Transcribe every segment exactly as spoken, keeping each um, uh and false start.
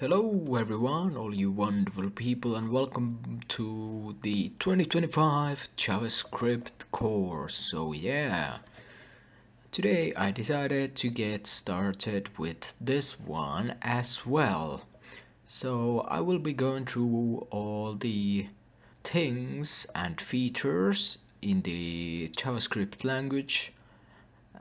Hello everyone, all you wonderful people, and welcome to the twenty twenty-five JavaScript course. So yeah, today I decided to get started with this one as well. So I will be going through all the things and features in the JavaScript language,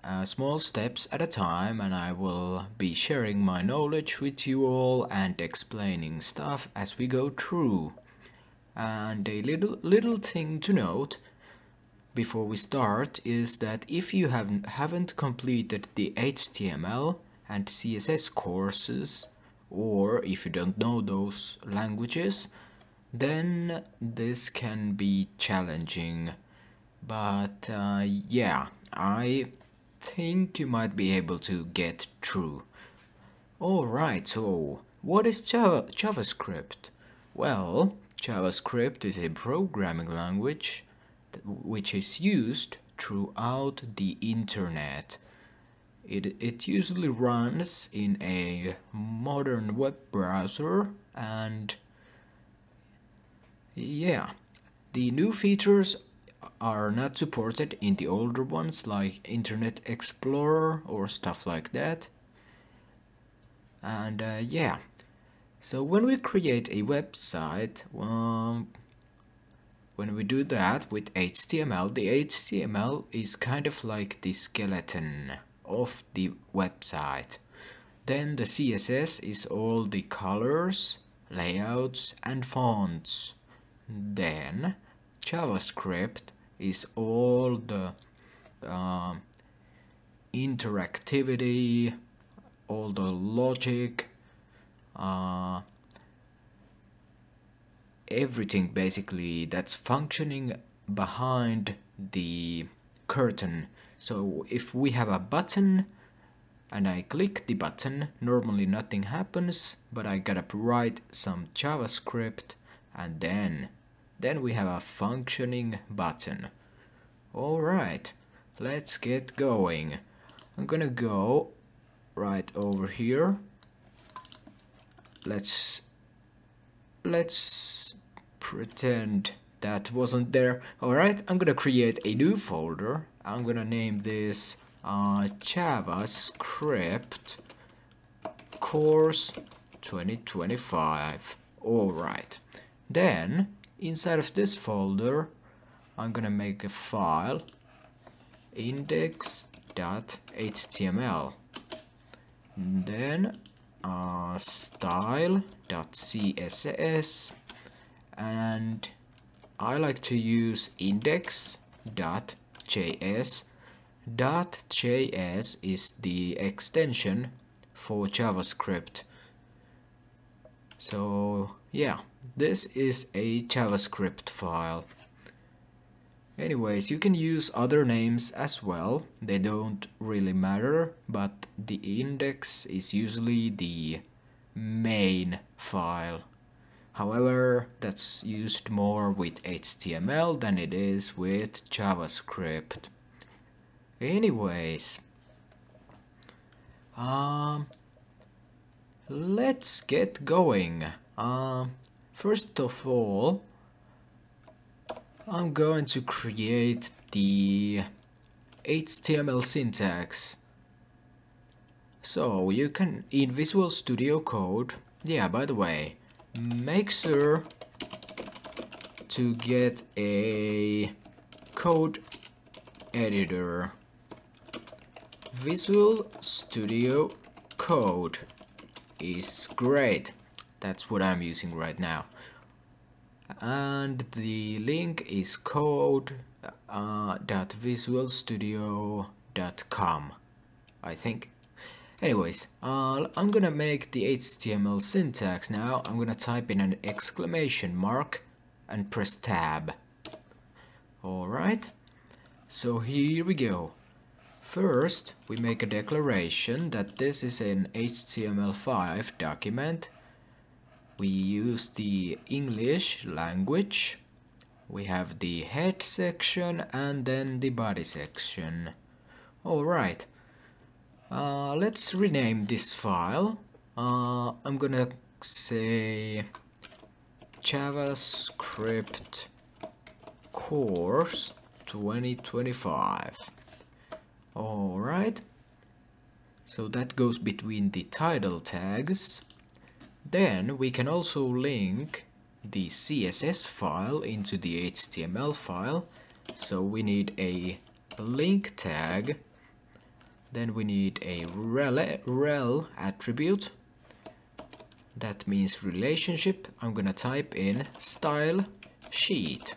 Uh, small steps at a time, and I will be sharing my knowledge with you all and explaining stuff as we go through. And a little little thing to note before we start is that if you haven't haven't completed the H T M L and C S S courses, or if you don't know those languages, then this can be challenging. But uh, yeah, I think you might be able to get through. Alright, so what is Java, JavaScript? Well, JavaScript is a programming language which is used throughout the internet. It, it usually runs in a modern web browser, and yeah, the new features are not supported in the older ones like Internet Explorer or stuff like that. And uh, yeah, so when we create a website, um, when we do that with H T M L, the H T M L is kind of like the skeleton of the website. Then the C S S is all the colors, layouts and fonts. Then JavaScript is all the uh, interactivity, all the logic, uh, everything basically that's functioning behind the curtain. So if we have a button and I click the button, normally nothing happens, but I gotta write some JavaScript, and then then we have a functioning button. Alright, let's get going. I'm gonna go right over here. Let's let's pretend that wasn't there. Alright, I'm gonna create a new folder. I'm gonna name this uh, JavaScript Course twenty twenty-five. Alright, then inside of this folder, I'm gonna make a file, index dot H T M L, then uh, style dot C S S, and I like to use index dot J S. .js is the extension for JavaScript. So yeah, this is a JavaScript file. Anyways, you can use other names as well, they don't really matter, but the index is usually the main file. However, that's used more with H T M L than it is with JavaScript. Anyways, um, let's get going. Um, First of all, I'm going to create the H T M L syntax. So you can, in Visual Studio Code, yeah, by the way, make sure to get a code editor. Visual Studio Code is great. That's what I'm using right now, and the link is code dot visual studio dot com, I think. Anyways, uh, I'm gonna make the H T M L syntax now. I'm gonna type in an exclamation mark and press tab. Alright, so here we go. First we make a declaration that this is an H T M L five document. We use the English language, we have the head section and then the body section. Alright, uh, let's rename this file. Uh, I'm gonna say JavaScript course twenty twenty-five. All right, so that goes between the title tags. Then we can also link the C S S file into the H T M L file, so we need a link tag, then we need a rel, rel attribute, that means relationship. I'm gonna type in style sheet,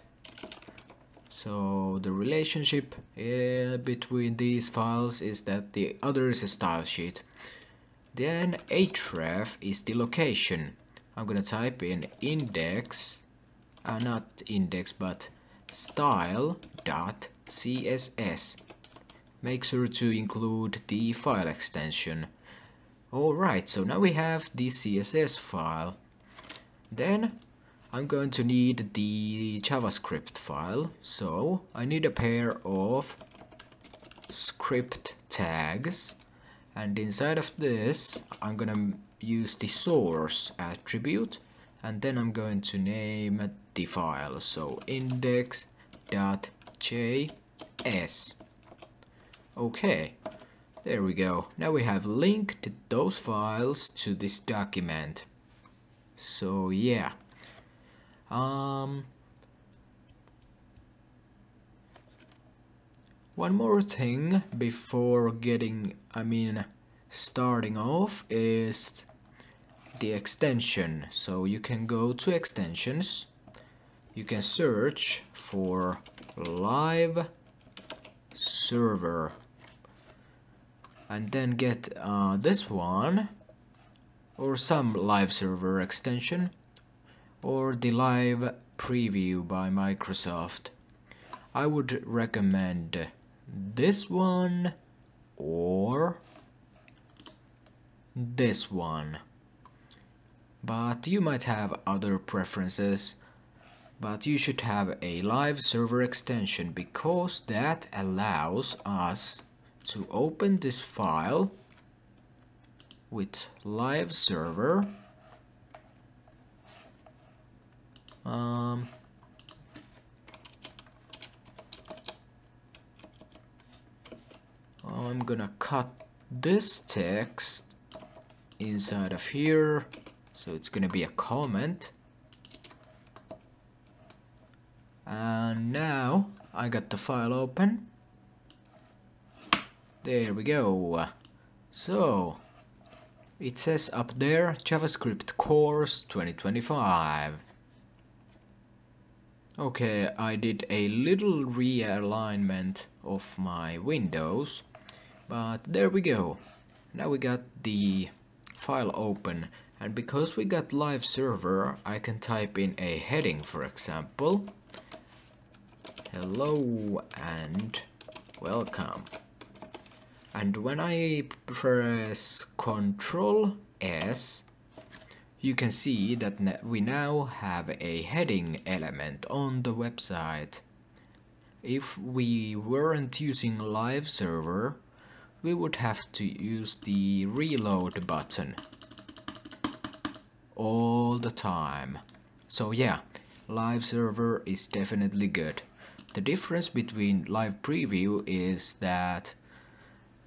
so the relationship uh, between these files is that the other is a style sheet. Then href is the location. I'm gonna type in index, uh, not index but style dot C S S. Make sure to include the file extension. Alright, so now we have the C S S file. Then I'm going to need the JavaScript file, so I need a pair of script tags, and inside of this I'm gonna use the source attribute, and then I'm going to name the file, so index dot J S. Okay, there we go. Now we have linked those files to this document. So yeah, um one more thing before getting I mean starting off is the extension. So you can go to extensions, you can search for live server and then get uh, this one or some live server extension or the live preview by Microsoft. I would recommend this one or this one, but you might have other preferences, but you should have a live server extension because that allows us to open this file with live server um, I'm gonna cut this text inside of here, so it's gonna be a comment. And now I got the file open. There we go. So it says up there JavaScript course twenty twenty-five. Okay, I did a little realignment of my windows, but there we go. Now we got the file open, and because we got live server, I can type in a heading, for example, hello and welcome, and when I press Control S you can see that we now have a heading element on the website. If we weren't using live server, we would have to use the reload button all the time. So yeah, live server is definitely good. The difference between live preview is that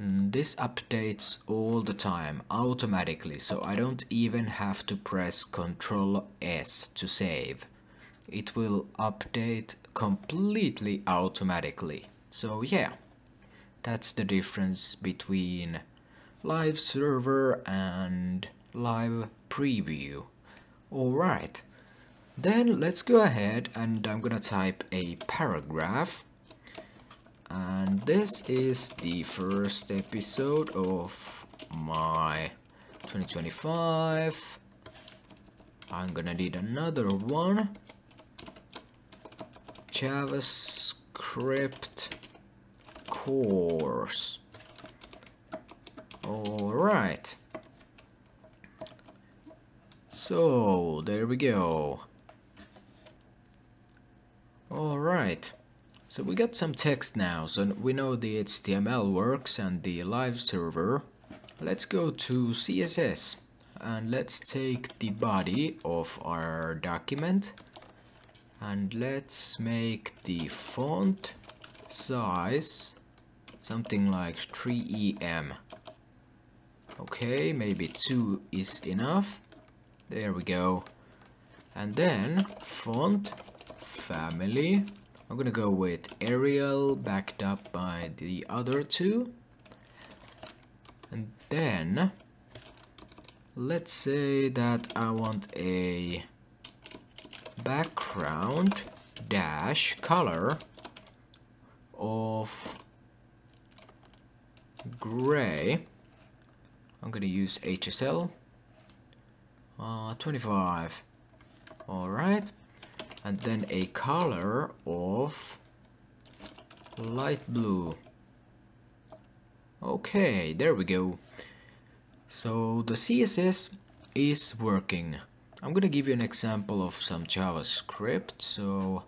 this updates all the time automatically, so I don't even have to press Ctrl S to save. It will update completely automatically. So yeah, that's the difference between live server and live preview. Alright, then let's go ahead and I'm gonna type a paragraph. And this is the first episode of my twenty twenty-five. I'm gonna need another one. JavaScript course. All right, so there we go. All right, so we got some text now, so we know the H T M L works and the live server. Let's go to C S S and let's take the body of our document and let's make the font size something like three E M. Okay, maybe two is enough. There we go. And then font family, I'm gonna go with Arial backed up by the other two. And then let's say that I want a background dash color of gray. I'm gonna use H S L uh, twenty-five. Alright, and then a color of light blue. Okay, there we go. So the C S S is working. I'm gonna give you an example of some JavaScript. So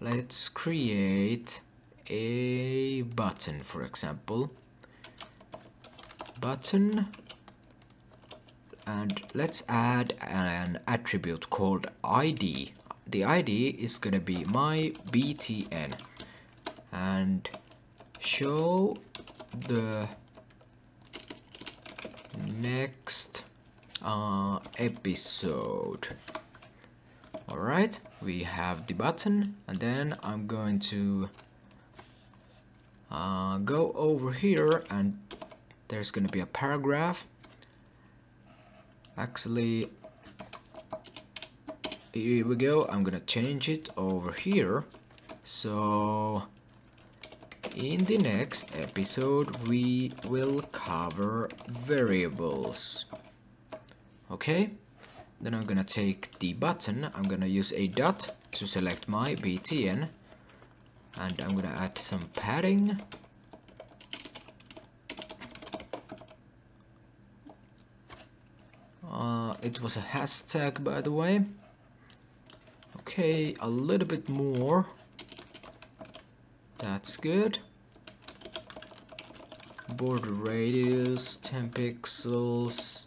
let's create a button, for example. Button. And let's add an attribute called I D. The I D is gonna be my B T N and show the next uh, episode. All right, we have the button, and then I'm going to uh, go over here, and there's gonna be a paragraph. Actually, here we go. I'm gonna change it over here. So in the next episode we will cover variables. Okay, then I'm gonna take the button, I'm gonna use a dot to select my B T N, and I'm gonna add some padding. Uh, it was a hashtag, by the way. Okay, a little bit more. That's good. Border radius, ten pixels.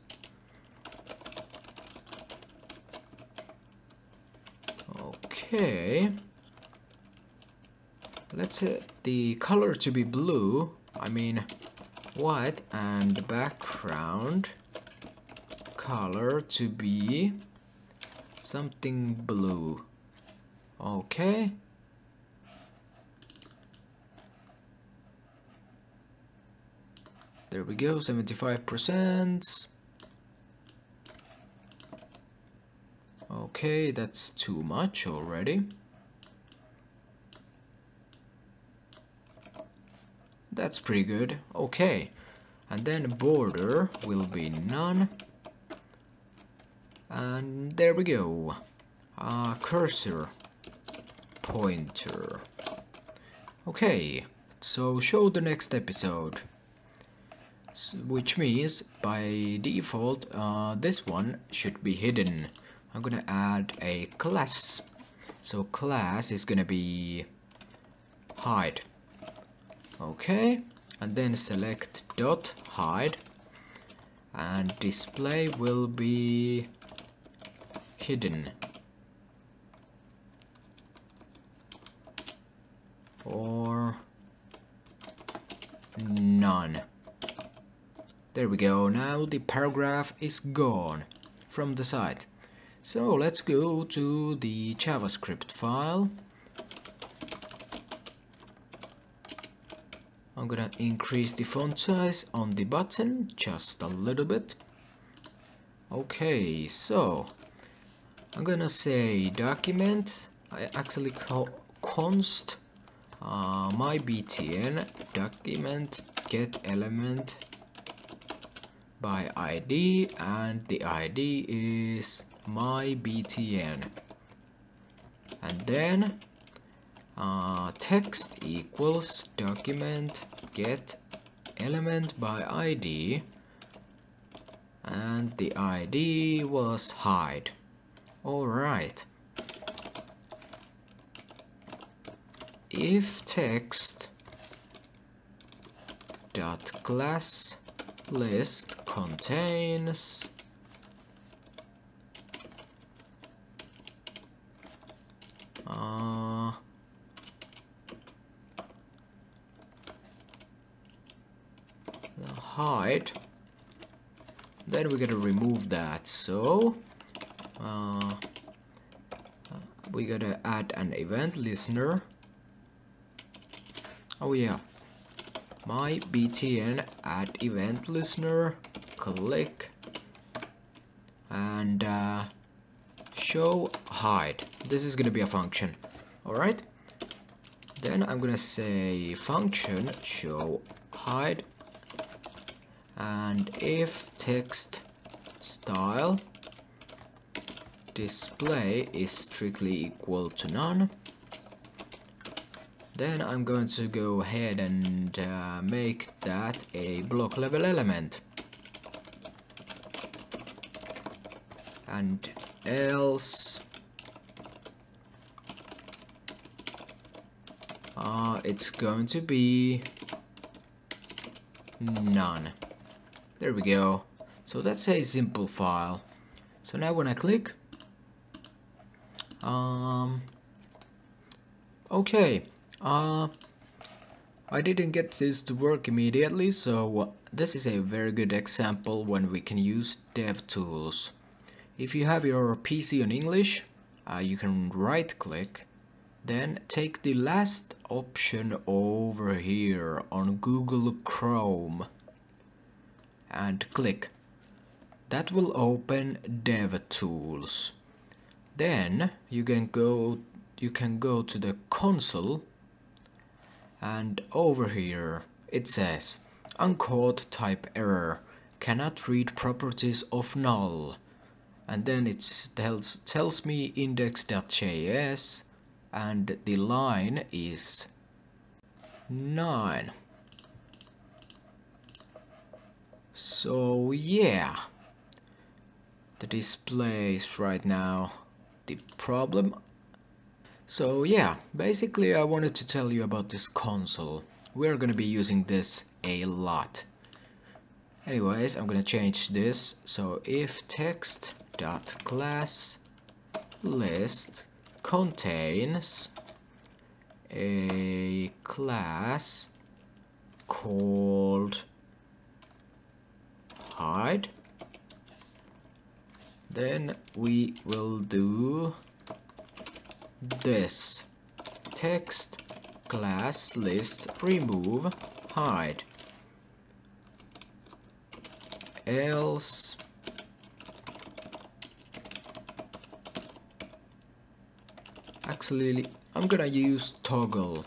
Okay. Let's set the color to be blue. I mean, white, and the background color to be something blue. Okay. There we go, seventy-five percent. Okay, that's too much already. That's pretty good. Okay. And then border will be none. And there we go. Uh, cursor pointer. Okay, so show the next episode. So, which means by default uh, this one should be hidden. I'm gonna add a class. So class is gonna be hide. Okay, and then select dot hide, and display will be hidden. Or none. There we go, now the paragraph is gone from the site. So let's go to the JavaScript file. I'm gonna increase the font size on the button just a little bit. Okay, so I'm gonna say document, I actually call const uh, my B T N document get element by I D, and the I D is my B T N, and then uh, text equals document get element by I D, and the I D was hide. Alright, if text dot class list contains hide, then we're gonna remove that. So uh, we gotta add an event listener. Oh yeah, my btn add event listener, click, and uh, show hide. This is gonna be a function. All right, then I'm gonna say function show hide, and if text style display is strictly equal to none, then I'm going to go ahead and uh, make that a block level element, and else uh, it's going to be none. There we go. So that's a simple file. So now when I click, um okay, uh I didn't get this to work immediately, so this is a very good example when we can use dev tools. If you have your P C on English, uh, you can right click, then take the last option over here on Google Chrome and click. That will open dev tools. Then you can go you can go to the console, and over here it says uncaught type error, cannot read properties of null, and then it tells tells me index.js, and the line is nine. So yeah, the display is right now the problem. So yeah, basically I wanted to tell you about this console. We're gonna be using this a lot. Anyways, I'm gonna change this. So if text dot class list contains a class called hide, then we will do this text class list remove hide, else actually I'm gonna use toggle.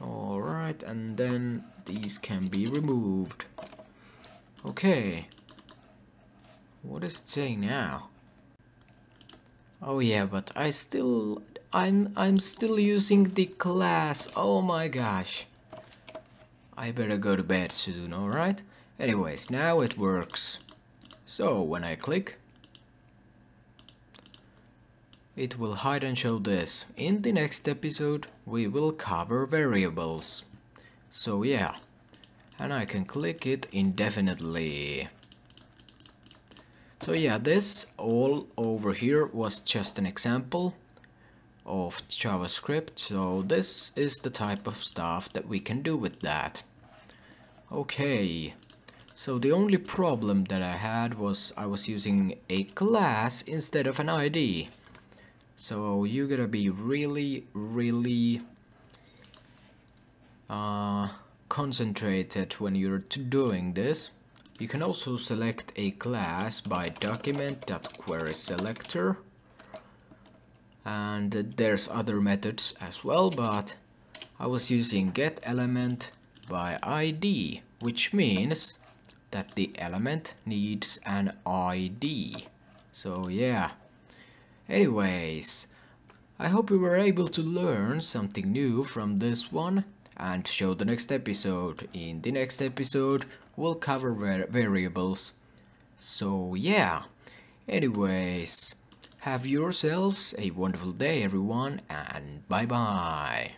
All right, and then these can be removed. Okay, what is it saying now? Oh yeah, but I still I'm I'm still using the class. Oh my gosh, I better go to bed soon. All right, anyways, now it works. So when I click, it will hide and show this. In the next episode we will cover variables. So yeah, and I can click it indefinitely. So yeah, this all over here was just an example of JavaScript. So this is the type of stuff that we can do with that. Okay, so the only problem that I had was I was using a class instead of an I D. So you gotta be really, really uh, concentrated when you're doing this. You can also select a class by document.querySelector, and there's other methods as well, but I was using getElement by I D, which means that the element needs an I D. So yeah. Anyways, I hope you were able to learn something new from this one, and show the next episode. In the next episode we'll cover var variables. So yeah, anyways, have yourselves a wonderful day everyone, and bye bye.